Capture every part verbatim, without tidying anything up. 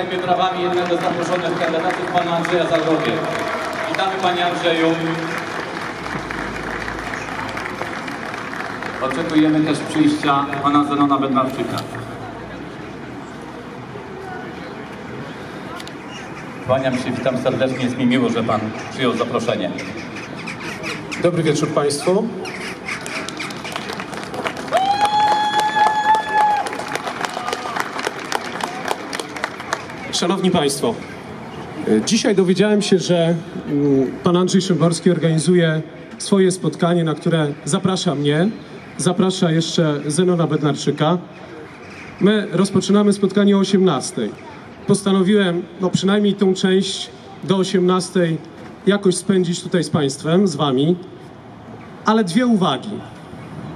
najpierw najpietrawami jednego z zaproszonych kandydatów, pana Andrzeja Zadrogi. Witamy, panie Andrzeju. Oczekujemy też przyjścia pana Zenona Bednarczyka. Kłaniam się, witam serdecznie, jest mi miło, że pan przyjął zaproszenie. Dobry wieczór państwu. Szanowni państwo, dzisiaj dowiedziałem się, że pan Andrzej Szymborski organizuje swoje spotkanie, na które zaprasza mnie, zaprasza jeszcze Zenona Bednarczyka. My rozpoczynamy spotkanie o osiemnastej. Postanowiłem, no przynajmniej tą część do osiemnastej jakoś spędzić tutaj z państwem, z wami. Ale dwie uwagi.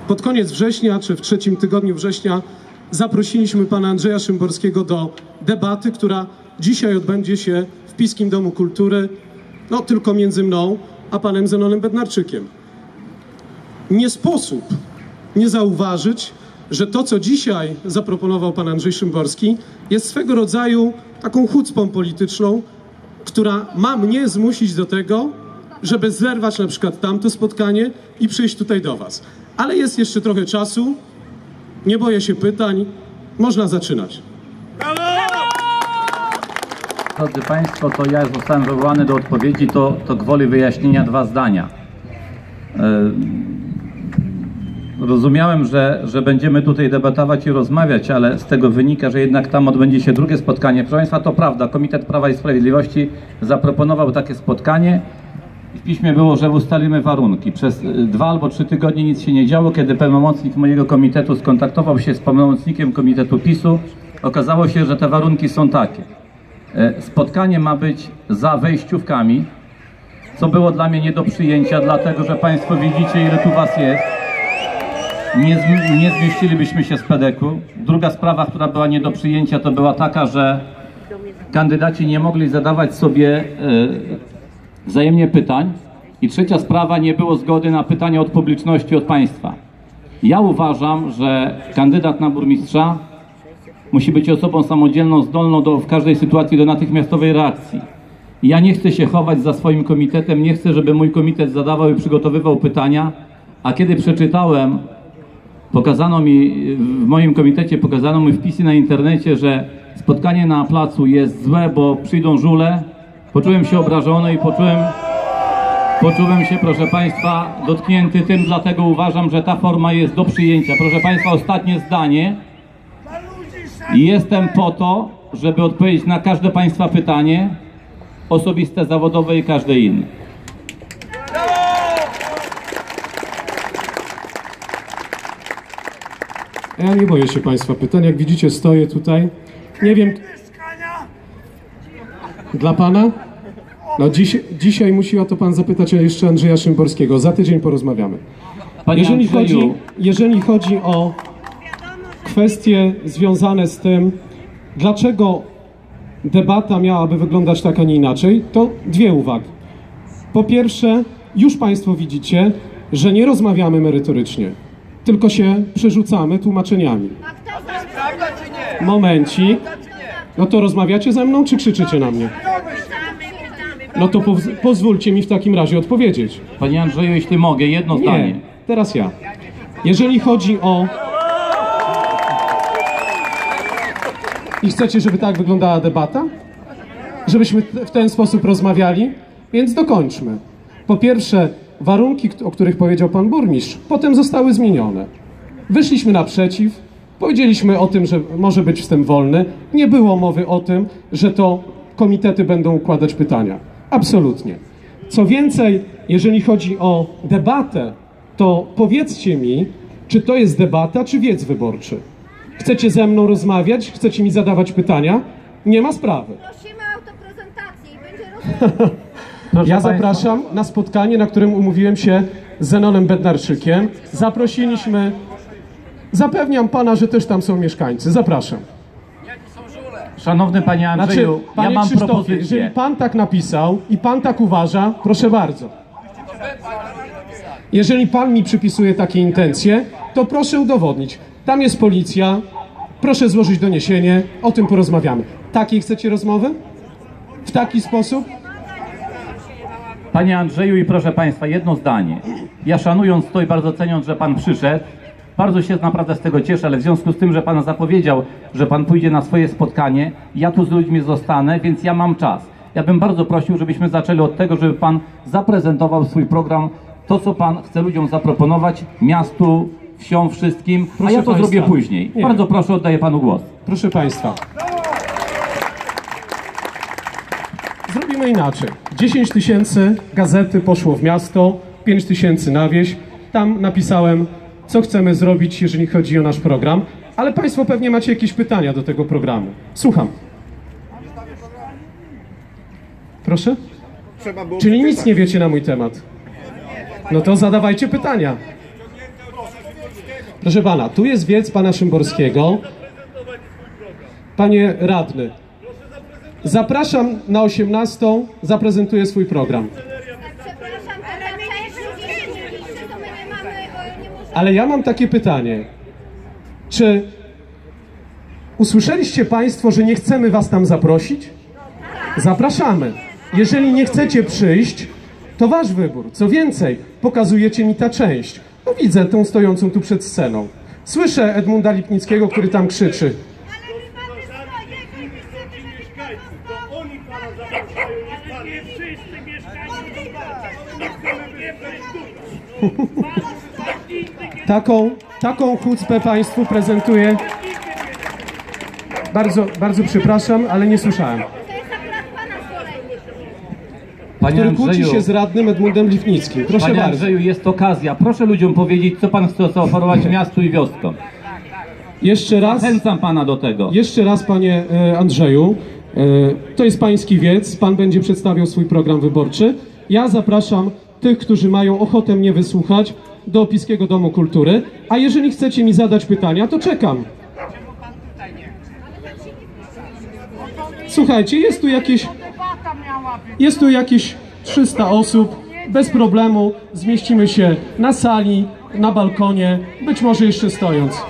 Pod koniec września, czy w trzecim tygodniu września, zaprosiliśmy pana Andrzeja Szymborskiego do debaty, która dzisiaj odbędzie się w Piskim Domu Kultury, no tylko między mną a panem Zenonem Bednarczykiem. Nie sposób nie zauważyć, że to, co dzisiaj zaproponował pan Andrzej Szymborski, jest swego rodzaju taką hucpą polityczną, która ma mnie zmusić do tego, żeby zerwać na przykład tamto spotkanie i przyjść tutaj do was. Ale jest jeszcze trochę czasu, nie boję się pytań, można zaczynać. Drodzy państwo, to ja zostałem wywołany do odpowiedzi, to, to gwoli wyjaśnienia dwa zdania. Yy... Rozumiałem, że, że będziemy tutaj debatować i rozmawiać, ale z tego wynika, że jednak tam odbędzie się drugie spotkanie. Proszę państwa, to prawda, Komitet Prawa i Sprawiedliwości zaproponował takie spotkanie. W piśmie było, że ustalimy warunki. Przez dwa albo trzy tygodnie nic się nie działo. Kiedy pełnomocnik mojego komitetu skontaktował się z pełnomocnikiem komitetu PiSu, okazało się, że te warunki są takie. Spotkanie ma być za wejściówkami, co było dla mnie nie do przyjęcia, dlatego że państwo widzicie, ile tu was jest. Nie, zmi nie zmieścilibyśmy się z pedeku. Druga sprawa, która była nie do przyjęcia, to była taka, że kandydaci nie mogli zadawać sobie y, wzajemnie pytań. I trzecia sprawa, nie było zgody na pytania od publiczności, od państwa. Ja uważam, że kandydat na burmistrza musi być osobą samodzielną, zdolną do, w każdej sytuacji do natychmiastowej reakcji. Ja nie chcę się chować za swoim komitetem, nie chcę, żeby mój komitet zadawał i przygotowywał pytania, a kiedy przeczytałem... Pokazano mi, w moim komitecie pokazano mi wpisy na internecie, że spotkanie na placu jest złe, bo przyjdą żule. Poczułem się obrażony i poczułem, poczułem się, proszę państwa, dotknięty tym, dlatego uważam, że ta forma jest do przyjęcia. Proszę państwa, ostatnie zdanie. Jestem po to, żeby odpowiedzieć na każde państwa pytanie, osobiste, zawodowe i każde inne. Ja nie boję się państwa pytań. Jak widzicie, stoję tutaj. Nie wiem... Dla pana? No dziś, dzisiaj musi o to pan zapytać jeszcze Andrzeja Szymborskiego. Za tydzień porozmawiamy. Jeżeli chodzi, jeżeli chodzi o kwestie związane z tym, dlaczego debata miałaby wyglądać tak, a nie inaczej, to dwie uwagi. Po pierwsze, już państwo widzicie, że nie rozmawiamy merytorycznie. Tylko się przerzucamy tłumaczeniami. Momencik. No to rozmawiacie ze mną, czy krzyczycie na mnie? No to poz pozwólcie mi w takim razie odpowiedzieć. Panie Andrzeju, jeśli mogę, jedno zdanie. Nie, teraz ja. Jeżeli chodzi o... I chcecie, żeby tak wyglądała debata? Żebyśmy w ten sposób rozmawiali? Więc dokończmy. Po pierwsze... Warunki, o których powiedział pan burmistrz, potem zostały zmienione. Wyszliśmy naprzeciw, powiedzieliśmy o tym, że może być wstęp wolny. Nie było mowy o tym, że to komitety będą układać pytania. Absolutnie. Co więcej, jeżeli chodzi o debatę, to powiedzcie mi, czy to jest debata, czy wiec wyborczy. Chcecie ze mną rozmawiać? Chcecie mi zadawać pytania? Nie ma sprawy. Prosimy o autoprezentację i będzie rozmowa. Proszę ja zapraszam państwa na spotkanie, na którym umówiłem się z Zenonem Bednarczykiem. Zaprosiliśmy... Zapewniam pana, że też tam są mieszkańcy. Zapraszam. Szanowny panie Andrzeju, znaczy, panie ja mam propozycję. Jeżeli pan tak napisał i pan tak uważa, proszę bardzo. Jeżeli pan mi przypisuje takie intencje, to proszę udowodnić. Tam jest policja, proszę złożyć doniesienie, o tym porozmawiamy. Takiej chcecie rozmowy? W taki sposób? Panie Andrzeju i proszę Państwa, jedno zdanie. Ja szanując to i bardzo ceniąc, że Pan przyszedł, bardzo się naprawdę z tego cieszę, ale w związku z tym, że Pan zapowiedział, że Pan pójdzie na swoje spotkanie, ja tu z ludźmi zostanę, więc ja mam czas. Ja bym bardzo prosił, żebyśmy zaczęli od tego, żeby Pan zaprezentował swój program, to co Pan chce ludziom zaproponować, miastu, wsią, wszystkim, proszę a ja to Państwa, zrobię później. Nie. Bardzo proszę, oddaję Panu głos. Proszę Państwa. Zrobimy inaczej. dziesięć tysięcy gazety poszło w miasto, pięć tysięcy na wieś. Tam napisałem, co chcemy zrobić, jeżeli chodzi o nasz program. Ale Państwo pewnie macie jakieś pytania do tego programu. Słucham. Proszę? Czyli nic nie wiecie na mój temat. No to zadawajcie pytania. Proszę Pana, tu jest wiec Pana Szymborskiego. Panie Radny, zapraszam na osiemnastą, zaprezentuję swój program. Ale ja mam takie pytanie. Czy usłyszeliście Państwo, że nie chcemy Was tam zaprosić? Zapraszamy. Jeżeli nie chcecie przyjść, to Wasz wybór. Co więcej, pokazujecie mi ta część. No widzę tą stojącą tu przed sceną. Słyszę Edmunda Lipnickiego, który tam krzyczy. Taką, taką chucpę Państwu prezentuję. Bardzo, bardzo przepraszam, ale nie słyszałem. Panie który Andrzeju, kłóci się z radnym Edmundem Lipnickim. Proszę Panie bardzo. Andrzeju, jest okazja. Proszę ludziom powiedzieć, co Pan chce zaoferować miastu i wioskom. Jeszcze raz. Zachęcam Pana do tego. Jeszcze raz, Panie Andrzeju. To jest Pański wiec. Pan będzie przedstawiał swój program wyborczy. Ja zapraszam tych, którzy mają ochotę mnie wysłuchać, do Piskiego Domu Kultury. A jeżeli chcecie mi zadać pytania, to czekam. Słuchajcie, jest tu jakieś... Jest tu jakieś trzysta osób, bez problemu zmieścimy się na sali, na balkonie, być może jeszcze stojąc.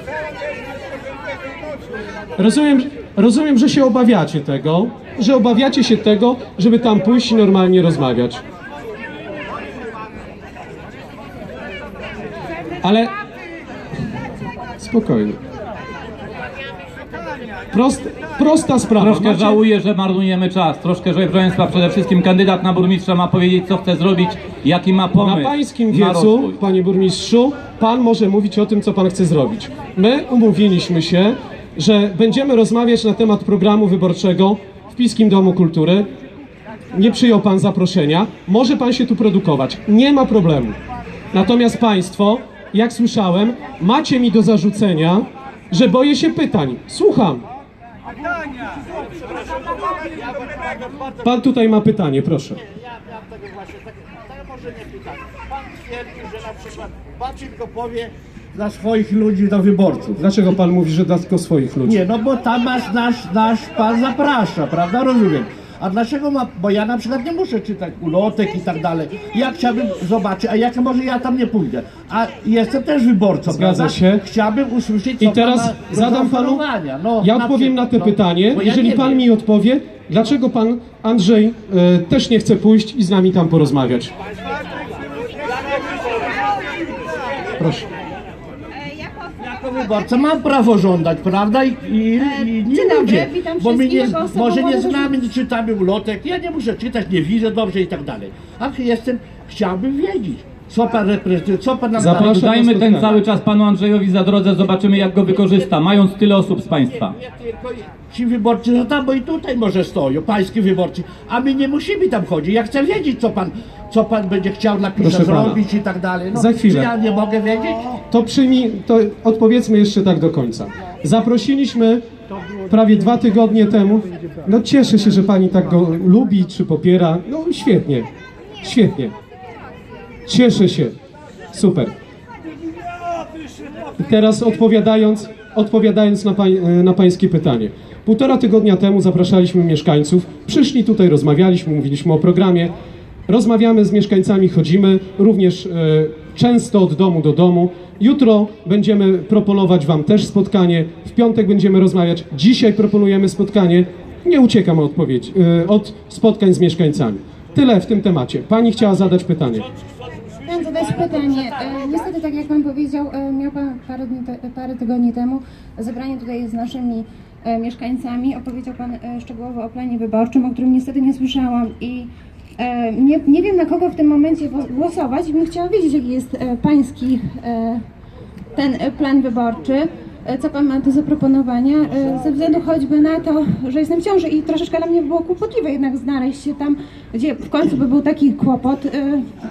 Rozumiem, rozumiem, że się obawiacie tego, że obawiacie się tego, żeby tam pójść i normalnie rozmawiać. Ale... Spokojnie. Prost, prosta sprawa. Troszkę macie... żałuję, że marnujemy czas. Troszkę, że proszę Państwa, przede wszystkim kandydat na burmistrza ma powiedzieć, co chce zrobić, jaki ma pomysł. Na Pańskim wiecu, na Panie Burmistrzu, Pan może mówić o tym, co Pan chce zrobić. My umówiliśmy się, że będziemy rozmawiać na temat programu wyborczego w Piskim Domu Kultury. Nie przyjął Pan zaproszenia. Może Pan się tu produkować. Nie ma problemu. Natomiast Państwo, jak słyszałem, macie mi do zarzucenia, że boję się pytań. Słucham. Pan tutaj ma pytanie, proszę. Ja miałem tego właśnie, ale może nie pytanie. Pan twierdzi, że na przykład pan tylko powie dla swoich ludzi, do wyborców. Dlaczego pan mówi, że dla tylko swoich ludzi? Nie, no bo tam nas, nasz, nasz pan zaprasza, prawda? Rozumiem. A dlaczego ma, bo ja na przykład nie muszę czytać ulotek i tak dalej. Ja chciałbym zobaczyć, a jak może ja tam nie pójdę. A jestem też wyborcą, zgadza prawda? się. Chciałbym usłyszeć, co I teraz zadam panu, no, ja na odpowiem na to no, pytanie, jeżeli ja pan wiem. mi odpowie, dlaczego pan Andrzej y, też nie chce pójść i z nami tam porozmawiać. Proszę. Jako wyborca mam prawo żądać, prawda? I, i, i nie ludzie, bo my nie, może nie znamy, nie czytamy ulotek, ja nie muszę czytać, nie widzę dobrze i tak dalej. Ach, jestem, chciałbym wiedzieć, co pan reprezentuje, co pan nam zapraszam. Dajmy ten cały czas panu Andrzejowi Zadrodze, zobaczymy jak go wykorzysta, mając tyle osób z Państwa. Nie, nie tylko ci wyborcy, no tam, bo i tutaj może stoją, pański wyborcy, a my nie musimy tam chodzić, ja chcę wiedzieć, co pan... co Pan będzie chciał na Pisze zrobić i tak dalej. No, za chwilę. Czy ja nie mogę wiedzieć? To przyjmij, to odpowiedzmy jeszcze tak do końca. Zaprosiliśmy prawie dwa tygodnie temu. No cieszę się, że Pani tak go lubi czy popiera. No świetnie, świetnie. Cieszę się. Super. I teraz odpowiadając, odpowiadając na, pań, na Pańskie pytanie. Półtora tygodnia temu zapraszaliśmy mieszkańców. Przyszli tutaj, rozmawialiśmy, mówiliśmy o programie. Rozmawiamy z mieszkańcami, chodzimy, również y, często od domu do domu. Jutro będziemy proponować Wam też spotkanie, w piątek będziemy rozmawiać, dzisiaj proponujemy spotkanie. Nie uciekam od odpowiedzi, od spotkań z mieszkańcami. Tyle w tym temacie. Pani chciała zadać pytanie. Chciałam zadać pytanie. Niestety, tak jak Pan powiedział, miał Pan parę, dni, parę tygodni temu zebranie tutaj z naszymi mieszkańcami. Opowiedział Pan szczegółowo o planie wyborczym, o którym niestety nie słyszałam i nie, nie wiem, na kogo w tym momencie głosować. Bym chciała wiedzieć, jaki jest Pański ten plan wyborczy. Co Pan ma do zaproponowania, ze względu choćby na to, że jestem w ciąży i troszeczkę dla mnie było kłopotliwe jednak znaleźć się tam, gdzie w końcu by był taki kłopot yy,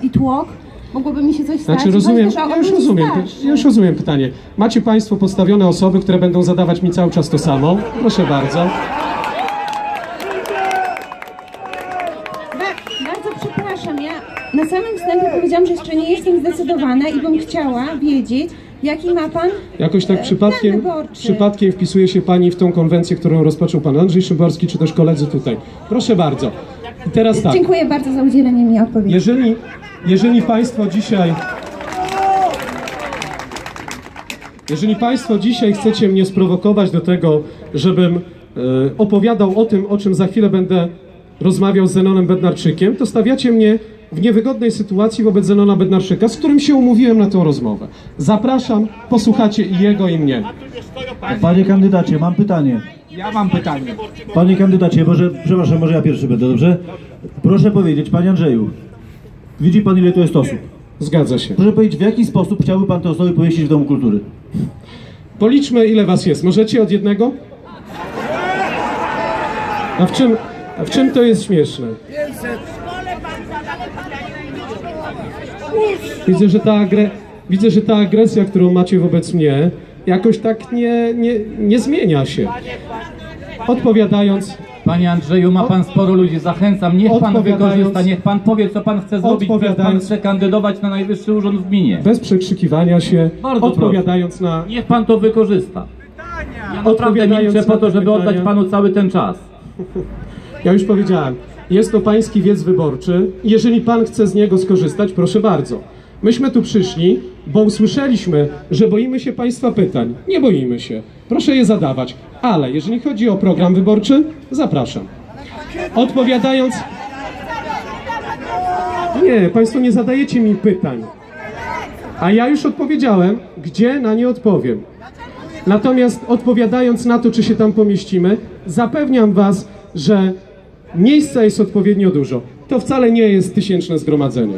i tłok, mogłoby mi się coś stać. Znaczy, rozumiem, też, ja już rozumiem, ja już rozumiem pytanie. Macie Państwo postawione osoby, które będą zadawać mi cały czas to samo? Proszę bardzo. Ba- bardzo przepraszam, ja na samym wstępie powiedziałam, że jeszcze nie jestem zdecydowana i bym chciała wiedzieć, jaki ma Pan? Jakoś tak przypadkiem, przypadkiem wpisuje się Pani w tą konwencję, którą rozpoczął Pan Andrzej Szymborski, czy też koledzy tutaj. Proszę bardzo. I teraz tak. Dziękuję bardzo za udzielenie mi odpowiedzi. Jeżeli, jeżeli Państwo dzisiaj... Jeżeli Państwo dzisiaj chcecie mnie sprowokować do tego, żebym e, opowiadał o tym, o czym za chwilę będę rozmawiał z Zenonem Bednarczykiem, to stawiacie mnie w niewygodnej sytuacji wobec Zenona Bednarszyka, z którym się umówiłem na tę rozmowę. Zapraszam, posłuchacie i jego, i mnie. Panie kandydacie, mam pytanie. Ja mam pytanie. Panie kandydacie, może, przepraszam, może ja pierwszy będę, dobrze? Proszę powiedzieć, Panie Andrzeju, widzi Pan, ile to jest osób? Zgadza się. Proszę powiedzieć, w jaki sposób chciałby Pan te osoby pomieścić w Domu Kultury? Policzmy, ile Was jest. Możecie od jednego? A w czym, a w czym to jest śmieszne? Widzę, że ta, agre... Widzę, że ta agresja, którą macie wobec mnie, jakoś tak nie, nie, nie zmienia się. Odpowiadając... Panie Andrzeju, ma Pan sporo ludzi, zachęcam, niech Pan wykorzysta, niech Pan powie, co Pan chce zrobić, niech Pan chce kandydować na najwyższy urząd w gminie. Bez przekrzykiwania się, bardzo odpowiadając proszę. Na... Niech Pan to wykorzysta. Ja naprawdę milczę po to, żeby pytania. Oddać Panu cały ten czas. Ja już powiedziałem. Jest to Pański wiec wyborczy. Jeżeli Pan chce z niego skorzystać, proszę bardzo. Myśmy tu przyszli, bo usłyszeliśmy, że boimy się Państwa pytań. Nie boimy się. Proszę je zadawać. Ale jeżeli chodzi o program wyborczy, zapraszam. Odpowiadając... Nie, Państwo nie zadajecie mi pytań. A ja już odpowiedziałem, gdzie na nie odpowiem. Natomiast odpowiadając na to, czy się tam pomieścimy, zapewniam Was, że... Miejsca jest odpowiednio dużo. To wcale nie jest tysięczne zgromadzenie.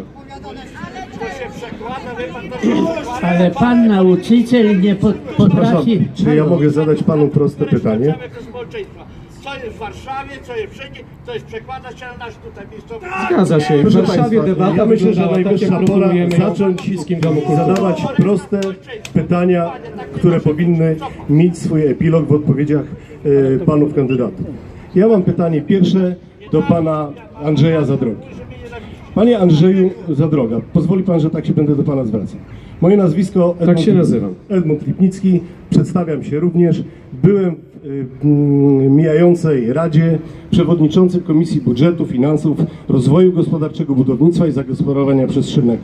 Ale Pan nauczyciel nie potrafi... Czy ja mogę zadać Panu proste pytanie? Co jest w Warszawie, co jest wszędzie, co jest przekłada się na nasz tutaj miejscowy... Zgadza się. W Warszawie debata ja myślę, że najwyższa pora zacząć zadawać proste pytania, które powinny mieć swój epilog w odpowiedziach y, Panów kandydatów. Ja mam pytanie pierwsze do Pana Andrzeja Zadrogi. Panie Andrzeju Zadroga, pozwoli Pan, że tak się będę do Pana zwracał. Moje nazwisko Edmund, tak się nazywam. Edmund Lipnicki, przedstawiam się również. Byłem w mijającej Radzie przewodniczącym Komisji Budżetu, Finansów, Rozwoju Gospodarczego, Budownictwa i Zagospodarowania Przestrzennego.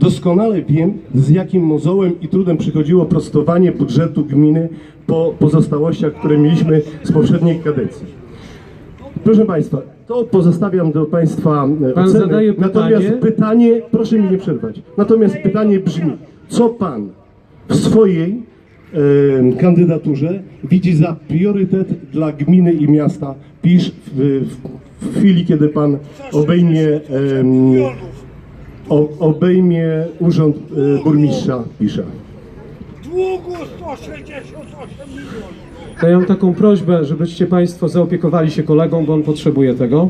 Doskonale wiem, z jakim mozołem i trudem przychodziło prostowanie budżetu gminy po pozostałościach, które mieliśmy z poprzedniej kadencji. Proszę Państwa, to pozostawiam do Państwa Pan oceny, zadaje pytanie. Natomiast pytanie, proszę mi nie przerwać, natomiast pytanie brzmi, co Pan w swojej e, kandydaturze widzi za priorytet dla gminy i miasta Pisz w, w, w chwili, kiedy Pan obejmie, e, o, obejmie urząd e, burmistrza Pisza? Długu sto sześćdziesiąt osiem milionów. Ja mam taką prośbę, żebyście Państwo zaopiekowali się kolegą, bo on potrzebuje tego.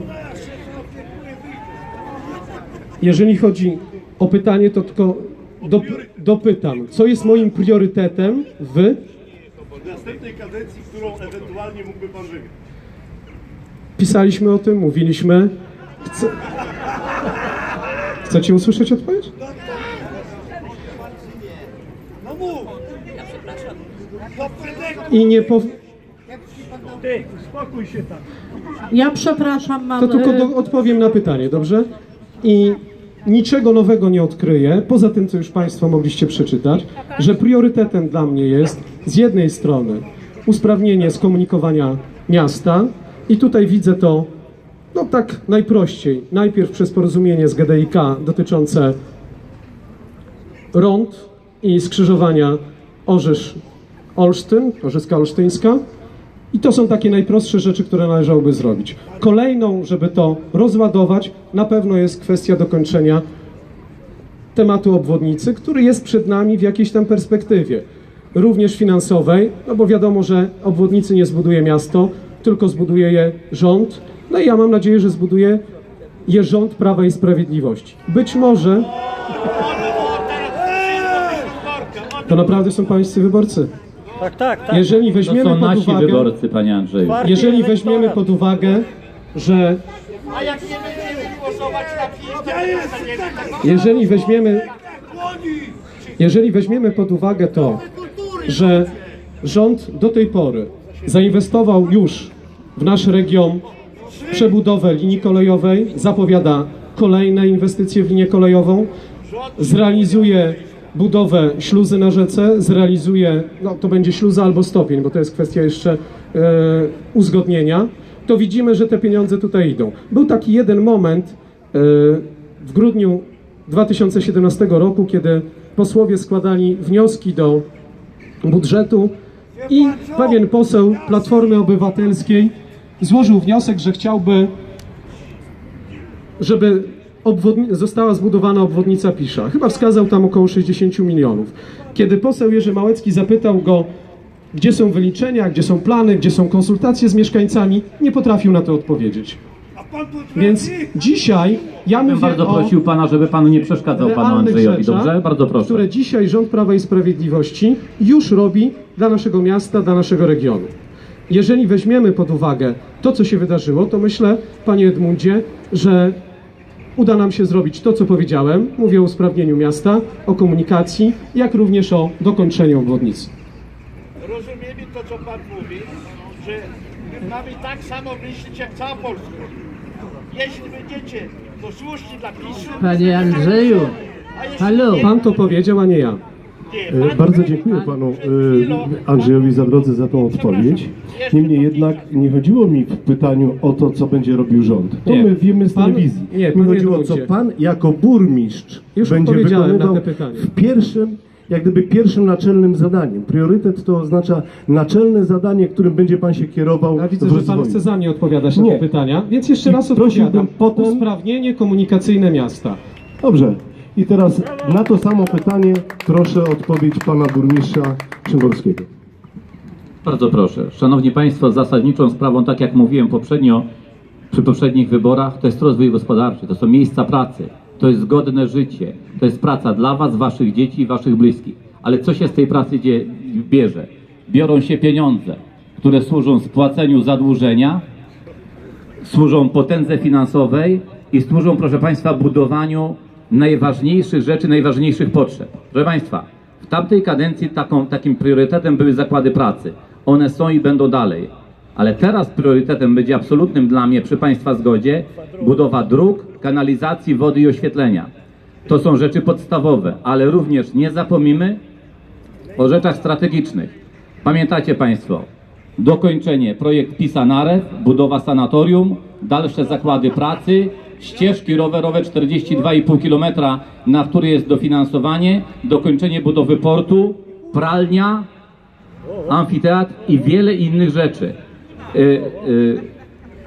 Jeżeli chodzi o pytanie, to tylko dop dopytam, co jest moim priorytetem w... następnej kadencji, którą ewentualnie mógłby Pan wygrać. Pisaliśmy o tym, mówiliśmy. Chce... Chcecie usłyszeć odpowiedź? No mów! I nie pow... Ty, uspokój się tam. Ja przepraszam, mam... To tylko do, odpowiem na pytanie, dobrze? I niczego nowego nie odkryję, poza tym, co już Państwo mogliście przeczytać, że priorytetem dla mnie jest z jednej strony usprawnienie skomunikowania miasta, I tutaj widzę to, no tak najprościej. Najpierw przez porozumienie z G D I K dotyczące rond i skrzyżowania Orzysz-Olsztyn, Orzyska-Olsztyńska. I to są takie najprostsze rzeczy, które należałoby zrobić. Kolejną, żeby to rozładować, na pewno jest kwestia dokończenia tematu obwodnicy, który jest przed nami w jakiejś tam perspektywie, również finansowej, no bo wiadomo, że obwodnicy nie zbuduje miasto, tylko zbuduje je rząd. No i ja mam nadzieję, że zbuduje je rząd Prawa i Sprawiedliwości. Być może... To naprawdę są pańscy wyborcy. Tak, tak, tak. Jeżeli weźmiemy to są nasi pod uwagę, wyborcy, panie Andrzeju. Jeżeli weźmiemy pod uwagę, że... A jak nie będziemy głosować na Jeżeli weźmiemy... Jeżeli weźmiemy pod uwagę to, że rząd do tej pory zainwestował już w nasz region przebudowę linii kolejowej, zapowiada kolejne inwestycje w linię kolejową, zrealizuje budowę śluzy na rzece, zrealizuje, no to będzie śluza albo stopień, bo to jest kwestia jeszcze e, uzgodnienia, to widzimy, że te pieniądze tutaj idą. Był taki jeden moment e, w grudniu dwa tysiące siedemnastego roku, kiedy posłowie składali wnioski do budżetu i pewien poseł Platformy Obywatelskiej złożył wniosek, że chciałby, żeby została zbudowana obwodnica Pisza. Chyba wskazał tam około sześćdziesięciu milionów. Kiedy poseł Jerzy Małecki zapytał go, gdzie są wyliczenia, gdzie są plany, gdzie są konsultacje z mieszkańcami, nie potrafił na to odpowiedzieć. Więc dzisiaj ja mówię bardzo o prosił pana, żeby pan nie przeszkadzał panu Andrzejowi, rzeczach, dobrze? Bardzo proszę. Które dzisiaj rząd Prawa i Sprawiedliwości już robi dla naszego miasta, dla naszego regionu. Jeżeli weźmiemy pod uwagę to, co się wydarzyło, to myślę, panie Edmundzie, że uda nam się zrobić to, co powiedziałem. Mówię o usprawnieniu miasta, o komunikacji, jak również o dokończeniu obwodnicy. Rozumiemy to, co pan mówi, że my mamy tak samo myśleć jak cała Polska. Jeśli będziecie posłuszni dla PiS-u... Panie Andrzeju, halo! Pan to powiedział, a nie ja. Bardzo dziękuję panu Andrzejowi Zadrodze za tą odpowiedź. Niemniej jednak nie chodziło mi w pytaniu o to, co będzie robił rząd. To nie. My wiemy z telewizji. Pan, nie, mi chodziło o co pan jako burmistrz już będzie wykonywał w pierwszym, jak gdyby pierwszym naczelnym zadaniem. Priorytet to oznacza naczelne zadanie, którym będzie pan się kierował. Ja widzę, w że pan chce za mnie odpowiadać na te pytania, więc jeszcze raz odpowiadam. Potem... Usprawnienie komunikacyjne miasta. Dobrze. I teraz na to samo pytanie proszę odpowiedź pana burmistrza Szymborskiego. Bardzo proszę. Szanowni Państwo, zasadniczą sprawą, tak jak mówiłem poprzednio, przy poprzednich wyborach, to jest rozwój gospodarczy, to są miejsca pracy, to jest godne życie, to jest praca dla Was, Waszych dzieci i Waszych bliskich. Ale co się z tej pracy bierze? Biorą się pieniądze, które służą spłaceniu zadłużenia, służą potędze finansowej i służą, proszę Państwa, budowaniu najważniejszych rzeczy, najważniejszych potrzeb. Proszę Państwa, w tamtej kadencji taką, takim priorytetem były zakłady pracy. One są i będą dalej. Ale teraz priorytetem będzie absolutnym dla mnie, przy Państwa zgodzie, budowa dróg, kanalizacji, wody i oświetlenia. To są rzeczy podstawowe, ale również nie zapomnimy o rzeczach strategicznych. Pamiętacie Państwo, dokończenie projekt Pisa-Narew, budowa sanatorium, dalsze zakłady pracy, ścieżki rowerowe czterdzieści dwa i pół kilometra, na które jest dofinansowanie, dokończenie budowy portu, pralnia, amfiteatr i wiele innych rzeczy. Y, y,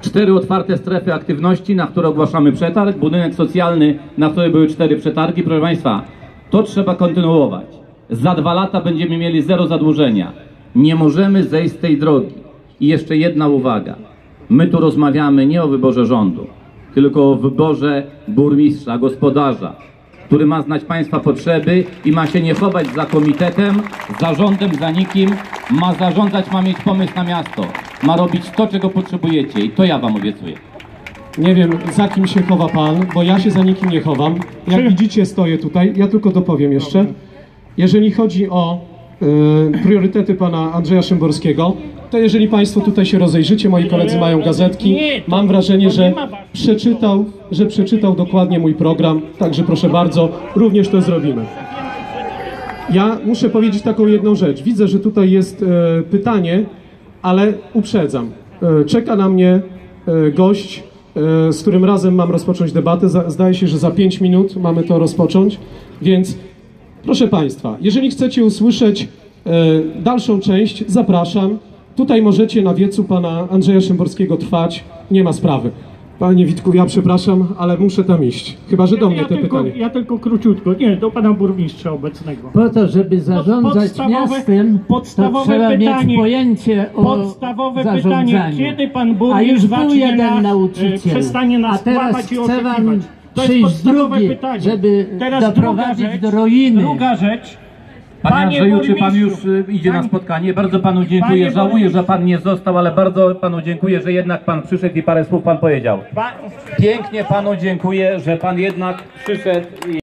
cztery otwarte strefy aktywności, na które ogłaszamy przetarg, budynek socjalny, na który były cztery przetargi. Proszę Państwa, to trzeba kontynuować. Za dwa lata będziemy mieli zero zadłużenia. Nie możemy zejść z tej drogi. I jeszcze jedna uwaga. My tu rozmawiamy nie o wyborze rządu, tylko o wyborze burmistrza, gospodarza, który ma znać Państwa potrzeby i ma się nie chować za komitetem, za rządem, za nikim, ma zarządzać, ma mieć pomysł na miasto, ma robić to, czego potrzebujecie i to ja Wam obiecuję. Nie wiem, za kim się chowa Pan, bo ja się za nikim nie chowam. Jak widzicie, stoję tutaj, ja tylko dopowiem jeszcze. Jeżeli chodzi o yy, priorytety Pana Andrzeja Szymborskiego, to jeżeli Państwo tutaj się rozejrzycie, moi koledzy mają gazetki, mam wrażenie, że przeczytał, że przeczytał dokładnie mój program, także proszę bardzo, również to zrobimy. Ja muszę powiedzieć taką jedną rzecz. Widzę, że tutaj jest e, pytanie, ale uprzedzam. E, czeka na mnie gość, z którym razem mam rozpocząć debatę. Zdaje się, że za pięć minut mamy to rozpocząć, więc proszę Państwa, jeżeli chcecie usłyszeć dalszą część, zapraszam. Tutaj możecie na wiecu pana Andrzeja Szymborskiego trwać, nie ma sprawy. Panie Witku, ja przepraszam, ale muszę tam iść. Chyba, że do mnie ja te tylko, pytanie. Ja tylko króciutko. Nie, do pana burmistrza obecnego. Po to, żeby zarządzać podstawowe, miastem, podstawowe trzeba pytanie, mieć pojęcie o podstawowe zarządzaniu. Pytanie, kiedy pan burmistrz a już był jeden nauczyciel, przestanie nas a teraz chce wam przyjść drugi, pytanie. Żeby teraz doprowadzić rzecz, do ruiny. Druga rzecz. Panie Andrzeju, czy pan już idzie na spotkanie? Bardzo panu dziękuję. Żałuję, że pan nie został, ale bardzo panu dziękuję, że jednak pan przyszedł i parę słów pan powiedział. Pięknie panu dziękuję, że pan jednak przyszedł i...